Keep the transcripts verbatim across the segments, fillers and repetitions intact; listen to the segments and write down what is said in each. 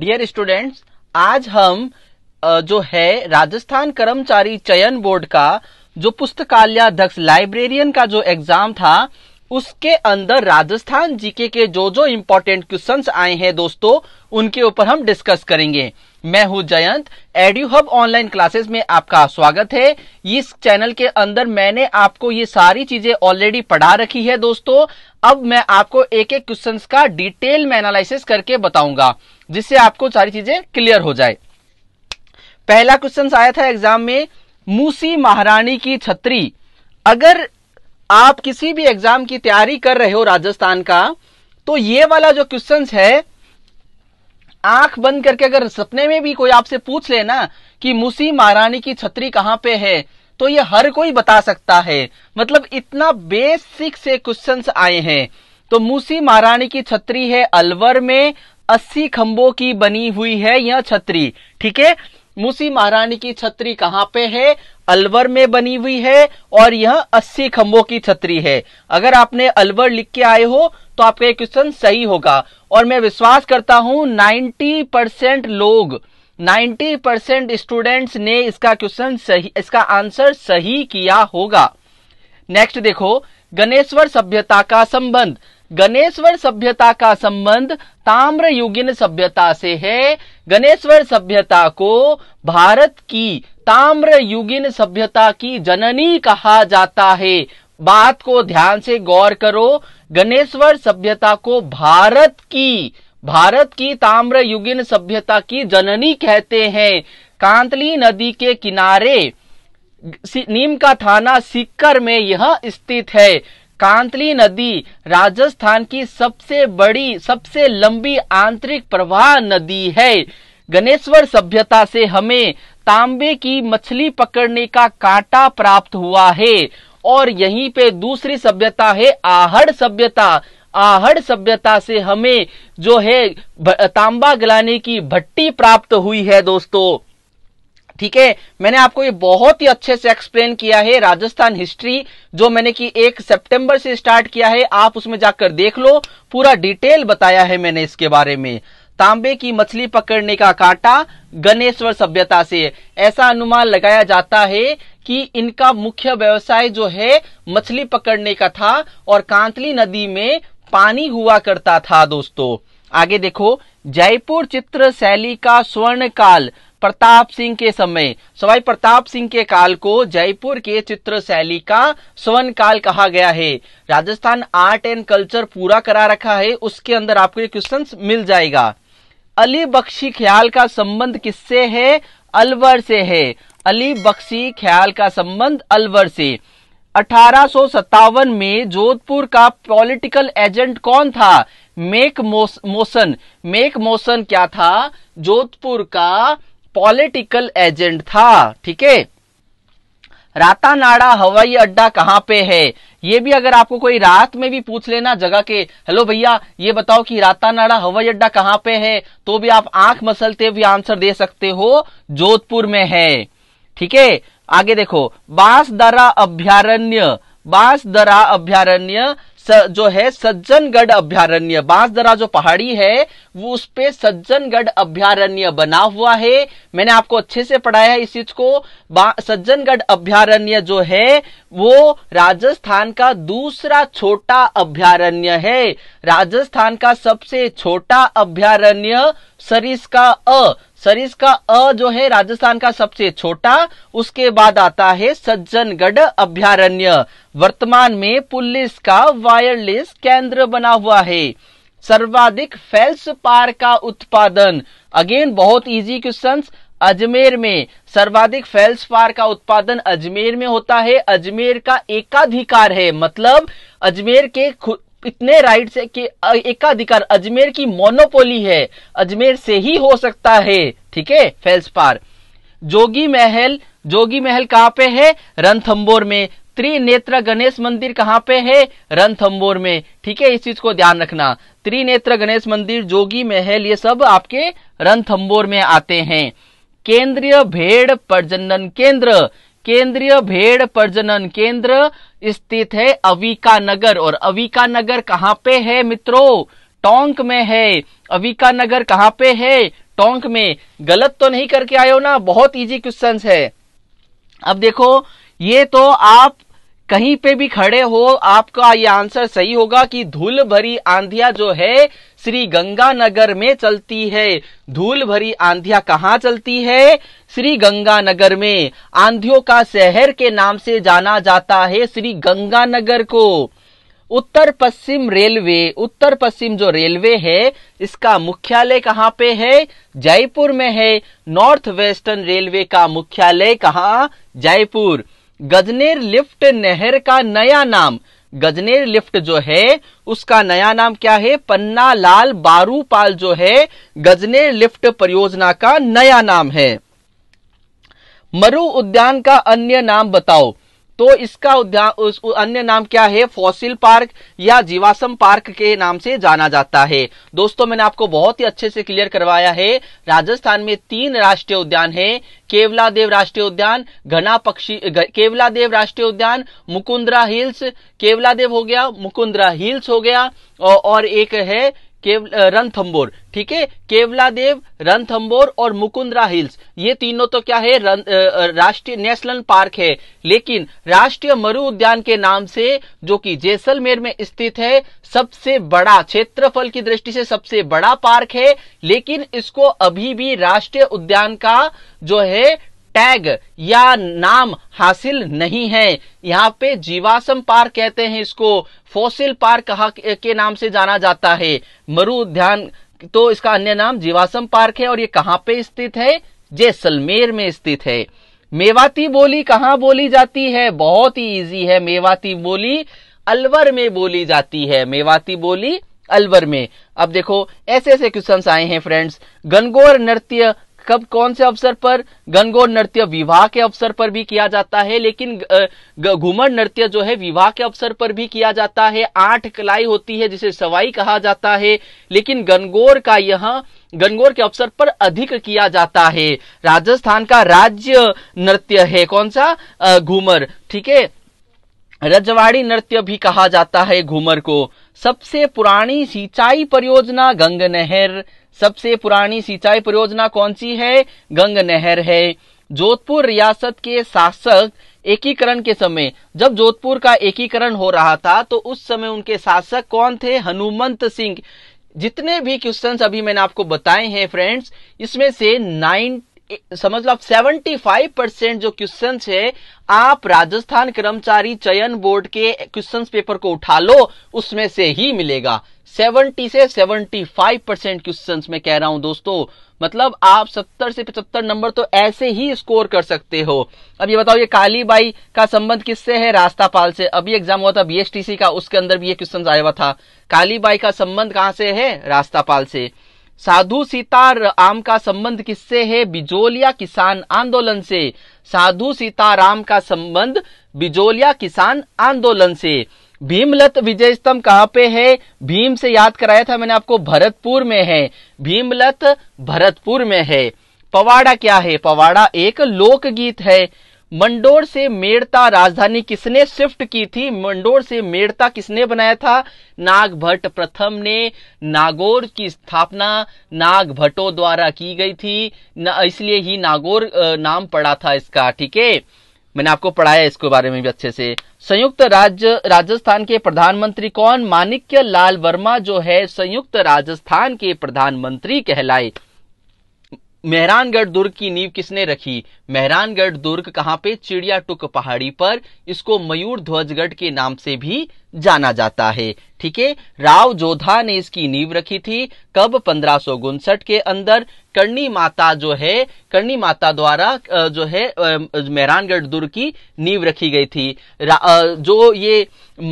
Dear students, आज हम जो है राजस्थान कर्मचारी चयन बोर्ड का जो पुस्तकालयाध्यक्ष लाइब्रेरियन का जो एग्जाम था उसके अंदर राजस्थान जीके के जो जो इंपॉर्टेंट क्वेश्चंस आए हैं दोस्तों उनके ऊपर हम डिस्कस करेंगे। मैं हूं Jayant, edu hub online classes में आपका स्वागत है। इस चैनल के अंदर मैंने आपको ये सारी चीजें ऑलरेडी पढ़ा रखी है दोस्तों। अब मैं आपको एक एक क्वेश्चंस का डिटेल में एनालिसिस करके बताऊंगा जिससे आपको सारी चीजें क्लियर हो जाए। पहला क्वेश्चन आया था एग्जाम में, मूसी महारानी की छतरी। अगर आप किसी भी एग्जाम की तैयारी कर रहे हो राजस्थान का, तो ये वाला जो क्वेश्चन है, आंख बंद करके अगर सपने में भी कोई आपसे पूछ ले ना कि मूसी महारानी की छतरी कहां पे है, तो ये हर कोई बता सकता है। मतलब इतना बेसिक से क्वेश्चन आए हैं। तो मूसी महारानी की छतरी है अलवर में, अस्सी खंभों की बनी हुई है यह छतरी। ठीक है, मूसी महारानी की छतरी कहां पे है? अलवर में बनी हुई है और यह अस्सी खंभों की छतरी है। अगर आपने अलवर लिख के आए हो तो आपका ये क्वेश्चन सही होगा। और मैं विश्वास करता हूं नब्बे परसेंट लोग नब्बे परसेंट स्टूडेंट्स ने इसका क्वेश्चन सही, इसका आंसर सही किया होगा। नेक्स्ट देखो, गणेश्वर सभ्यता का संबंध। गणेश्वर सभ्यता का संबंध ताम्रयुगीन सभ्यता से है। गणेश्वर सभ्यता को भारत की ताम्रयुगीन सभ्यता की जननी कहा जाता है। बात को ध्यान से गौर करो, गणेश्वर सभ्यता को भारत की भारत की ताम्रयुगीन सभ्यता की जननी कहते हैं। कांतली नदी के किनारे नीम का थाना सीकर में यह स्थित है। कांतली नदी राजस्थान की सबसे बड़ी, सबसे लंबी आंतरिक प्रवाह नदी है। गणेश्वर सभ्यता से हमें तांबे की मछली पकड़ने का कांटा प्राप्त हुआ है। और यहीं पे दूसरी सभ्यता है आहड़ सभ्यता। आहड़ सभ्यता से हमें जो है तांबा गलाने की भट्टी प्राप्त हुई है दोस्तों। ठीक है, मैंने आपको ये बहुत ही अच्छे से एक्सप्लेन किया है राजस्थान हिस्ट्री, जो मैंने कि एक सितंबर से स्टार्ट किया है। आप उसमें जाकर देख लो, पूरा डिटेल बताया है मैंने इसके बारे में। तांबे की मछली पकड़ने का कांटा गणेश्वर सभ्यता से। ऐसा अनुमान लगाया जाता है कि इनका मुख्य व्यवसाय जो है मछली पकड़ने का था और कांतली नदी में पानी हुआ करता था दोस्तों। आगे देखो, जयपुर चित्र शैली का स्वर्ण काल। प्रताप सिंह के समय, सवाई प्रताप सिंह के काल को जयपुर के चित्रशैली का स्वर्ण काल कहा गया है। राजस्थान आर्ट एंड कल्चर पूरा करा रखा है, उसके अंदर आपको ये क्वेश्चंस मिल जाएगा। अली बख्शी ख्याल का संबंध किससे है? अलवर से है। अली बख्शी ख्याल का संबंध अलवर से। अठारह सौ सत्तावन में जोधपुर का पॉलिटिकल एजेंट कौन था? Make motion. मेक मोसन क्या था? जोधपुर का पॉलिटिकल एजेंट था। ठीक है, रातानाड़ा हवाई अड्डा कहां पे है? ये भी अगर आपको कोई रात में भी पूछ लेना जगह के, हेलो भैया ये बताओ कि रातानाड़ा हवाई अड्डा कहां पे है, तो भी आप आंख मसलते हुए आंसर दे सकते हो, जोधपुर में है। ठीक है, आगे देखो, बांसदरा अभ्यारण्य। बांसदरा अभ्यारण्य जो है सज्जनगढ़ अभ्यारण्य। बांसदरा जो पहाड़ी है वो उस पे सज्जनगढ़ अभ्यारण्य बना हुआ है। मैंने आपको अच्छे से पढ़ाया है इस चीज को। सज्जनगढ़ अभ्यारण्य जो है वो राजस्थान का दूसरा छोटा अभ्यारण्य है। राजस्थान का सबसे छोटा अभ्यारण्य सरिस्का अ सरिस्का अ जो है राजस्थान का सबसे छोटा, उसके बाद आता है सज्जनगढ़ अभ्यारण्य। वर्तमान में पुलिस का वायरलेस केंद्र बना हुआ है। सर्वाधिक फेल्सपार का उत्पादन, अगेन बहुत इजी क्वेश्चंस। अजमेर में सर्वाधिक फेल्सपार का उत्पादन अजमेर में होता है। अजमेर का एकाधिकार है, मतलब अजमेर के इतने राइट्स है कि एकाधिकार, अजमेर की मोनोपोली है, अजमेर से ही हो सकता है। ठीक है, फेल्सपार। जोगी महल, जोगी महल कहाँ पे है? रणथंबोर में। त्रिनेत्र गणेश मंदिर कहाँ पे है? रणथंबोर में। ठीक है, इस चीज को ध्यान रखना। त्रिनेत्र गणेश मंदिर, जोगी महल, ये सब आपके रणथंबोर में आते हैं। केंद्रीय भेड़ प्रजनन केंद्र, केंद्रीय भेड़ प्रजनन केंद्र स्थित है अविकानगर। और अविकानगर कहाँ पे है मित्रों? टोंक में है। अविकानगर कहाँ पे है? टोंक में, गलत तो नहीं करके आए हो ना, बहुत इजी क्वेश्चंस है। अब देखो ये तो आप कहीं पे भी खड़े हो आपका ये आंसर सही होगा कि धूल भरी आंधिया जो है श्री गंगानगर में चलती है। धूल भरी आंधिया कहाँ चलती है? श्री गंगानगर में। आंधियों का शहर के नाम से जाना जाता है श्री गंगानगर को। उत्तर पश्चिम रेलवे, उत्तर पश्चिम जो रेलवे है इसका मुख्यालय कहाँ पे है? जयपुर में है। नॉर्थ वेस्टर्न रेलवे का मुख्यालय कहाँ? जयपुर। गजनेर लिफ्ट नहर का नया नाम, गजनेर लिफ्ट जो है उसका नया नाम क्या है? पन्ना लाल बारूपाल जो है गजनेर लिफ्ट परियोजना का नया नाम है। मरु उद्यान का अन्य नाम बताओ, तो इसका उद्यान अन्य नाम क्या है? फॉसिल पार्क या जीवाश्म पार्क के नाम से जाना जाता है। दोस्तों मैंने आपको बहुत ही अच्छे से क्लियर करवाया है। राजस्थान में तीन राष्ट्रीय उद्यान है, केवलादेव राष्ट्रीय उद्यान, घना पक्षी केवलादेव राष्ट्रीय उद्यान, मुकुंद्रा हिल्स, केवलादेव हो गया, मुकुंद्रा हिल्स हो गया, और एक है केव रणथंबोर। ठीक है, केवलादेव, रणथंबोर और मुकुंद्रा हिल्स, ये तीनों तो क्या है राष्ट्रीय नेशनल पार्क है। लेकिन राष्ट्रीय मरु उद्यान के नाम से, जो कि जैसलमेर में स्थित है, सबसे बड़ा क्षेत्रफल की दृष्टि से सबसे बड़ा पार्क है, लेकिन इसको अभी भी राष्ट्रीय उद्यान का जो है टैग या नाम हासिल नहीं है। यहाँ पे जीवाश्म पार्क कहते हैं इसको, फॉसिल पार्क के नाम से जाना जाता है। मरु उद्यान तो इसका अन्य नाम जीवाश्म पार्क है, और ये कहाँ पे स्थित है? जैसलमेर में स्थित है। मेवाती बोली कहाँ बोली जाती है? बहुत ही इजी है, मेवाती बोली अलवर में बोली जाती है, मेवाती बोली अलवर में। अब देखो ऐसे ऐसे क्वेश्चंस आए हैं फ्रेंड्स। गणगौर नृत्य कब, कौन से अवसर पर? गणगौर नृत्य विवाह के अवसर पर भी किया जाता है, लेकिन घूमर नृत्य जो है विवाह के अवसर पर भी किया जाता है। आठ कलाई होती है जिसे सवाई कहा जाता है, लेकिन गणगौर का यह गणगौर के अवसर पर अधिक किया जाता है। राजस्थान का राज्य नृत्य है कौन सा? घूमर। ठीक है, रजवाड़ी नृत्य भी कहा जाता है घूमर को। सबसे पुरानी सिंचाई परियोजना गंग नहर, सबसे पुरानी सिंचाई परियोजना कौन सी है? गंग नहर है। जोधपुर रियासत के शासक एकीकरण के समय, जब जोधपुर का एकीकरण हो रहा था तो उस समय उनके शासक कौन थे? हनुमंत सिंह। जितने भी क्वेश्चंस अभी मैंने आपको बताए हैं फ्रेंड्स, इसमें से नाइन समझ लो आप पचहत्तर परसेंट जो क्वेश्चंस है आप राजस्थान कर्मचारी चयन बोर्ड के क्वेश्चंस पेपर को उठा लो, उसमें से ही मिलेगा। सत्तर से पचहत्तर परसेंट क्वेश्चंस में कह रहा हूं दोस्तों, मतलब आप सत्तर से पचहत्तर नंबर तो ऐसे ही स्कोर कर सकते हो। अब ये बताओ ये कालीबाई का संबंध किससे है? रास्तापाल से। अभी एग्जाम हुआ था बीएसटीसी का, उसके अंदर भी ये क्वेश्चन आया हुआ था, कालीबाई का संबंध कहां से है? रास्तापाल से। साधु सीताराम का संबंध किससे है? बिजोलिया किसान आंदोलन से। साधु सीताराम का संबंध बिजोलिया किसान आंदोलन से। भीमलत विजय स्तंभ कहाँ पे है? भीम से याद कराया था मैंने आपको, भरतपुर में है। भीमलत भरतपुर में है। पवाड़ा क्या है? पवाड़ा एक लोकगीत है। मंडोर से मेड़ता राजधानी किसने शिफ्ट की थी? मंडोर से मेड़ता किसने बनाया था? नागभट्ट प्रथम ने। नागौर की स्थापना नागभट्टों द्वारा की गई थी, इसलिए ही नागौर नाम पड़ा था इसका। ठीक है, मैंने आपको पढ़ाया इसके बारे में भी अच्छे से। संयुक्त राज्य राजस्थान के प्रधानमंत्री कौन? माणिक्य लाल वर्मा जो है संयुक्त राजस्थान के प्रधानमंत्री कहलाए। मेहरानगढ़ दुर्ग की नींव किसने रखी? मेहरानगढ़ दुर्ग कहाँ पे? चिड़िया टुक पहाड़ी पर। इसको मयूर ध्वजगढ़ के नाम से भी जाना जाता है। ठीक है, राव जोधा ने इसकी नींव रखी थी। कब? पंद्रह सौ उनसठ के अंदर। करणी माता जो है, करणी माता द्वारा जो है मेहरानगढ़ दुर्ग की नींव रखी गई थी। जो ये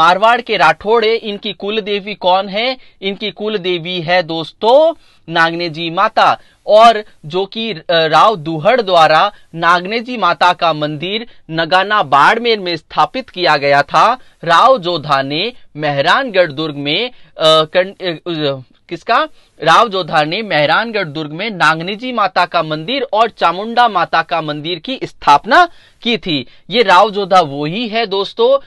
मारवाड़ के राठौड़ है, इनकी कुल देवी कौन है? इनकी कुल देवी है दोस्तों नागनेजी माता, और जो कि राव दुहड़ द्वारा नागनेजी माता का मंदिर नगाना बाड़मेर में स्थापित किया गया था। राव जोधा ने मेहरानगढ़ दुर्ग में किसका? राव जोधा ने मेहरानगढ़ दुर्ग में नागनेजी माता का मंदिर और चामुंडा माता का मंदिर की स्थापना की थी। ये राव जोधा वो ही है दोस्तों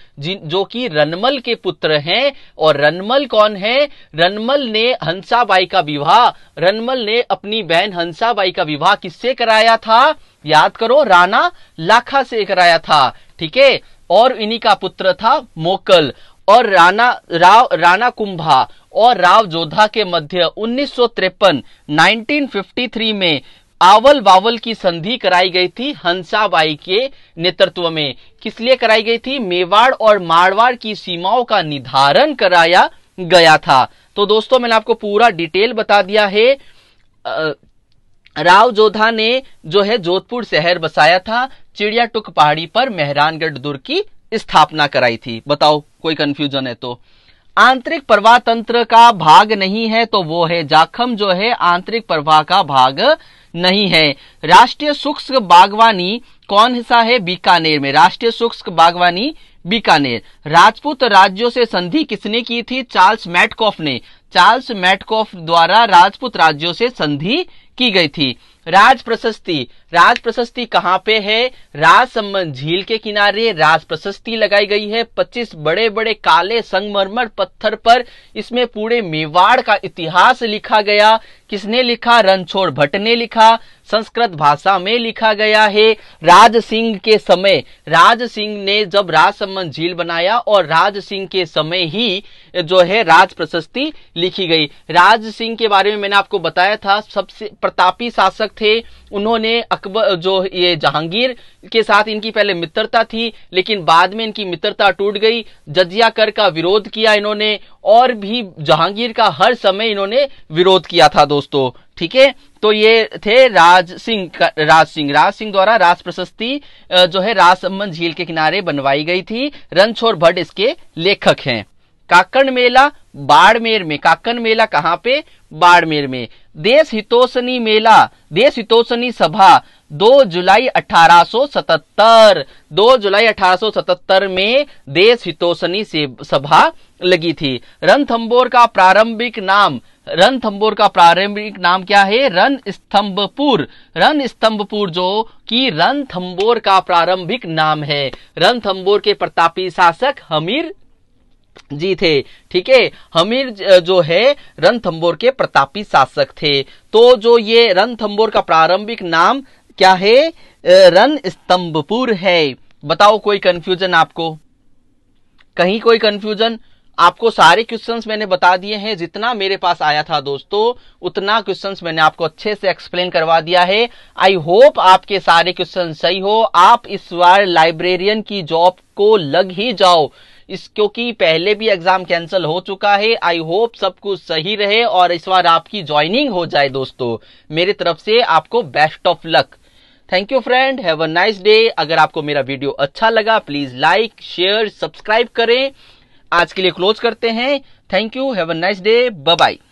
जो कि रनमल के पुत्र हैं। और रनमल कौन है? रनमल ने हंसाबाई का विवाह, रनमल ने अपनी बहन हंसाबाई का विवाह किससे कराया था? याद करो, राणा लाखा से कराया था, ठीक है। और इन्हीं का पुत्र था मोकल और राणा राव राणा कुंभा और राव जोधा के मध्य उन्नीस सौ तिरपन नाइनटीन फिफ्टी थ्री में आवल बावल की संधि कराई गई थी हंसाबाई के नेतृत्व में। किस लिए कराई गई थी? मेवाड़ और मारवाड़ की सीमाओं का निर्धारण कराया गया था। तो दोस्तों मैंने आपको पूरा डिटेल बता दिया है। आ, राव जोधा ने जो है जोधपुर शहर बसाया था, चिड़ियाटुक पहाड़ी पर मेहरानगढ़ दुर्ग की स्थापना कराई थी। बताओ कोई कंफ्यूजन है तो। आंतरिक प्रवाह तंत्र का भाग नहीं है तो वो है जाखम, जो है आंतरिक प्रवाह का भाग नहीं है। राष्ट्रीय शुष्क बागवानी कौन सा है? बीकानेर में राष्ट्रीय शुष्क बागवानी बीकानेर। राजपूत राज्यों से संधि किसने की थी? चार्ल्स मैटकॉफ ने। चार्ल्स मैटकॉफ द्वारा राजपूत राज्यों से संधि की गई थी। राज प्रशस्ति, राज प्रशस्ति कहाँ पे है? राजसमंद झील के किनारे राज प्रशस्ति लगाई गई है। पच्चीस बड़े बड़े काले संगमरमर पत्थर पर इसमें पूरे मेवाड़ का इतिहास लिखा गया। किसने लिखा? रणछोड़ भट्ट ने लिखा। संस्कृत भाषा में लिखा गया है। राज सिंह के समय, राज सिंह ने जब राजसमंद झील बनाया और राज सिंह के समय ही जो है राज प्रशस्ति लिखी गई। राज सिंह के बारे में मैंने आपको बताया था, सबसे प्रतापी शासक थे। उन्होंने अकबर जो ये जहांगीर के साथ इनकी पहले मित्रता थी, लेकिन बाद में इनकी मित्रता टूट गई। जजिया कर का विरोध किया इन्होंने और भी जहांगीर का हर समय इन्होंने विरोध किया था दोस्तों, ठीक है। तो ये थे राज सिंह। राज सिंह राज सिंह द्वारा राज प्रशस्ति जो है राजसमंद झील के किनारे बनवाई गई थी। रणछोड़ भट्ट इसके लेखक हैं। काकड़ मेला बाड़मेर में। काकड़ मेला कहाँ पे? बाड़मेर में। देश हितोषणी मेला, देश हितोषणी सभा दो जुलाई अठारह सौ सतहत्तर, दो जुलाई अठारह सौ सतहत्तर में देश हितोषणी सभा लगी थी। रणथंबोर का प्रारंभिक नाम, रणथंबोर का प्रारंभिक नाम क्या है? रणस्तंभपुर। रणस्तंभपुर जो कि रणथंबोर का प्रारंभिक नाम है। रणथंबोर के प्रतापी शासक हमीर जी थे, ठीक है। हमीर जो है रणथंबोर के प्रतापी शासक थे। तो जो ये रणथंबोर का प्रारंभिक नाम क्या है? रणस्तंभपुर है। बताओ कोई कंफ्यूजन आपको? कहीं कोई कंफ्यूजन? आपको सारे क्वेश्चंस मैंने बता दिए हैं, जितना मेरे पास आया था दोस्तों उतना क्वेश्चंस मैंने आपको अच्छे से एक्सप्लेन करवा दिया है। आई होप आपके सारे क्वेश्चन सही हो। आप इस बार लाइब्रेरियन की जॉब को लग ही जाओ, इस क्योंकि पहले भी एग्जाम कैंसिल हो चुका है। आई होप सब कुछ सही रहे और इस बार आपकी ज्वाइनिंग हो जाए दोस्तों। मेरे तरफ से आपको best of luck. Thank you friend, have a nice day. अगर आपको मेरा वीडियो अच्छा लगा प्लीज लाइक शेयर सब्सक्राइब करें। आज के लिए क्लोज करते हैं। Thank you, have a nice day, bye bye.